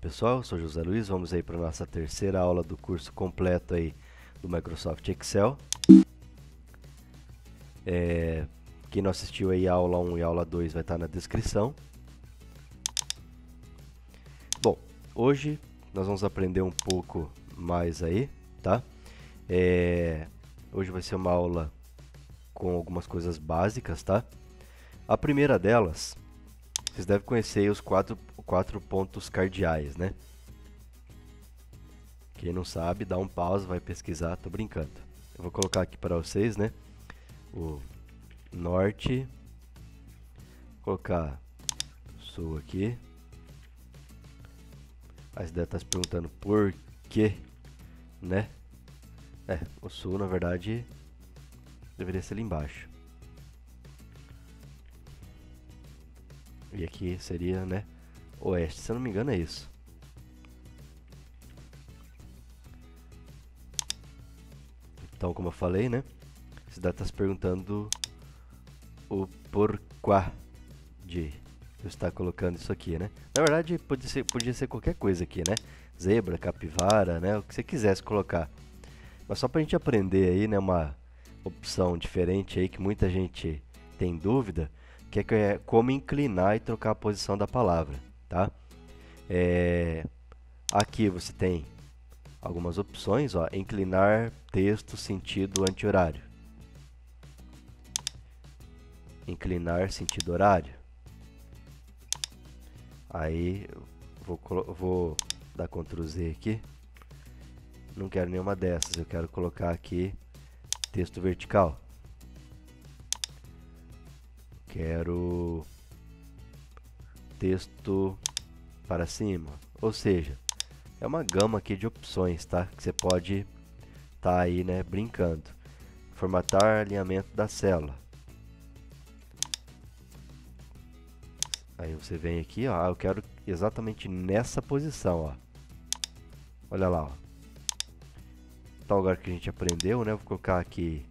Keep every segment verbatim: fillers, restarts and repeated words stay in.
pessoal, eu sou José Luiz, vamos aí para a nossa terceira aula do curso completo aí do Microsoft Excel. É, quem não assistiu aí a aula um e a aula dois vai estar na descrição. Bom, hoje nós vamos aprender um pouco mais aí, tá? É, hoje vai ser uma aula com algumas coisas básicas, tá? A primeira delas, vocês devem conhecer aí os quatro, quatro pontos cardeais, né? Quem não sabe, dá um pause, vai pesquisar, tô brincando. Eu vou colocar aqui para vocês, né? O norte, vou colocar sul aqui. Aí você deve estar se perguntando por quê, né? É, o sul na verdade deveria ser ali embaixo. E aqui seria, né, oeste, se eu não me engano é isso. Então, como eu falei, né, você deve estar se perguntando o porquê de eu estar colocando isso aqui, né. Na verdade, podia ser, podia ser qualquer coisa aqui, né, zebra, capivara, né, o que você quisesse colocar. Mas só pra gente aprender aí, né, uma opção diferente aí que muita gente tem dúvida, que é como inclinar e trocar a posição da palavra, tá? É, aqui você tem algumas opções, ó, inclinar texto sentido anti-horário, inclinar sentido horário. Aí vou, vou dar control zê aqui, não quero nenhuma dessas, eu quero colocar aqui texto vertical. Quero texto para cima, ou seja, é uma gama aqui de opções, tá? Que você pode tá aí, né, brincando. Formatar alinhamento da célula. Aí você vem aqui, ó, eu quero exatamente nessa posição, ó. Olha lá, ó. Tá o lugar que a gente aprendeu, né? Vou colocar aqui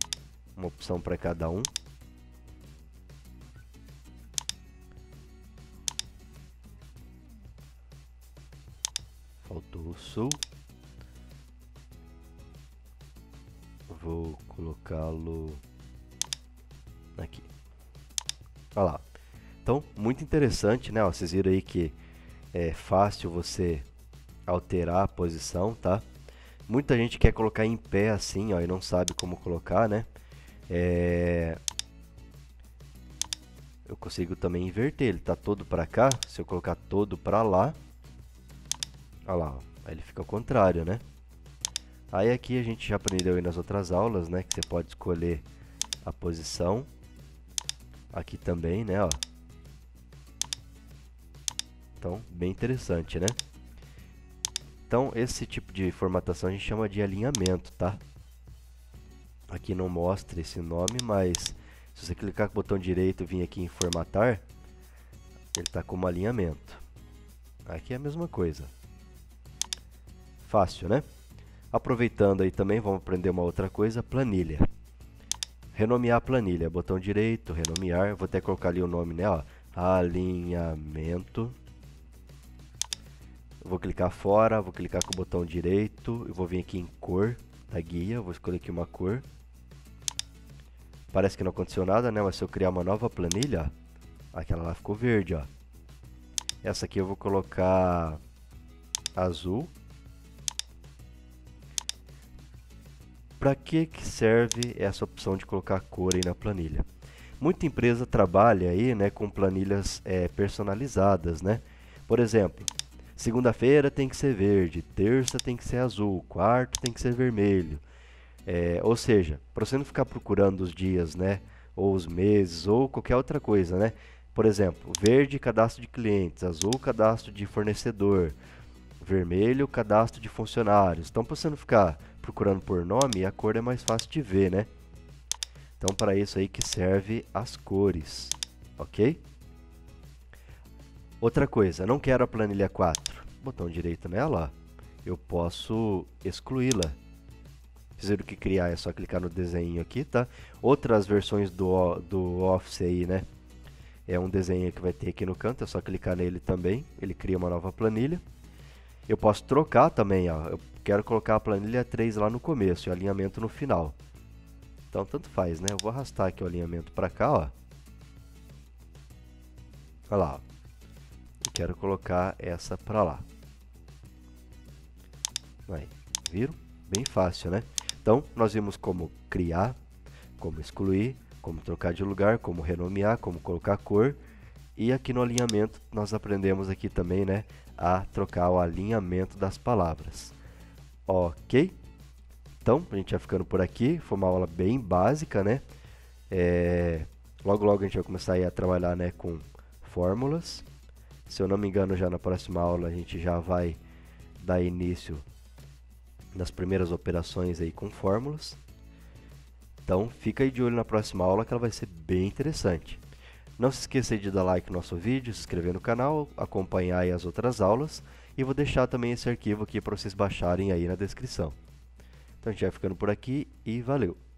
uma opção para cada um. Faltou o sul, vou colocá-lo aqui. Olha lá, então muito interessante, né? Ó, vocês viram aí que é fácil você alterar a posição, tá? Muita gente quer colocar em pé assim, ó, e não sabe como colocar, né? É... eu consigo também inverter, ele tá todo para cá, se eu colocar todo para lá. Olha lá, ó. Aí ele fica ao contrário, né? Aí aqui a gente já aprendeu aí nas outras aulas, né? Que você pode escolher a posição. Aqui também, né? Ó. Então, bem interessante, né? Então, esse tipo de formatação a gente chama de alinhamento, tá? Aqui não mostra esse nome, mas se você clicar com o botão direito e vir aqui em formatar, ele tá como alinhamento. Aqui é a mesma coisa. Fácil, né? Aproveitando aí também, vamos aprender uma outra coisa, planilha. Renomear a planilha, botão direito, renomear, vou até colocar ali o nome, né? Ó, alinhamento. Eu vou clicar fora, vou clicar com o botão direito, eu vou vir aqui em cor da guia, vou escolher aqui uma cor. Parece que não aconteceu nada, né? Mas se eu criar uma nova planilha, ó, aquela lá ficou verde, ó. Essa aqui eu vou colocar azul. Para que que serve essa opção de colocar cor aí na planilha? Muita empresa trabalha aí, né, com planilhas é, personalizadas, né? Por exemplo, segunda-feira tem que ser verde, terça tem que ser azul, quarto tem que ser vermelho. É, ou seja, para você não ficar procurando os dias, né, ou os meses, ou qualquer outra coisa, né? Por exemplo, verde, cadastro de clientes, azul, cadastro de fornecedor, vermelho, cadastro de funcionários. Então, para você não ficar procurando por nome, a cor é mais fácil de ver, né? Então, para isso aí que serve as cores, ok? Outra coisa, não quero a planilha quatro. Botão direito nela, eu posso excluí-la. Fazer o que criar, é só clicar no desenho aqui, tá? Outras versões do, do Office aí, né? É um desenho que vai ter aqui no canto, é só clicar nele também, ele cria uma nova planilha. Eu posso trocar também, ó. Eu quero colocar a planilha três lá no começo e o alinhamento no final. Então tanto faz, né? Eu vou arrastar aqui o alinhamento para cá, ó. Olha lá, ó. Eu quero colocar essa para lá. Aí, viram? Bem fácil, né? Então nós vimos como criar, como excluir, como trocar de lugar, como renomear, como colocar cor. E aqui no alinhamento nós aprendemos aqui também, né, a trocar o alinhamento das palavras. Ok? Então a gente vai ficando por aqui. Foi uma aula bem básica, né? É... Logo logo a gente vai começar aí a trabalhar, né, com fórmulas. Se eu não me engano, já na próxima aula a gente já vai dar início nas primeiras operações aí com fórmulas. Então fica aí de olho na próxima aula, que ela vai ser bem interessante. Não se esqueça de dar like no nosso vídeo, se inscrever no canal, acompanhar aí as outras aulas. E vou deixar também esse arquivo aqui para vocês baixarem aí na descrição. Então a gente vai ficando por aqui e valeu!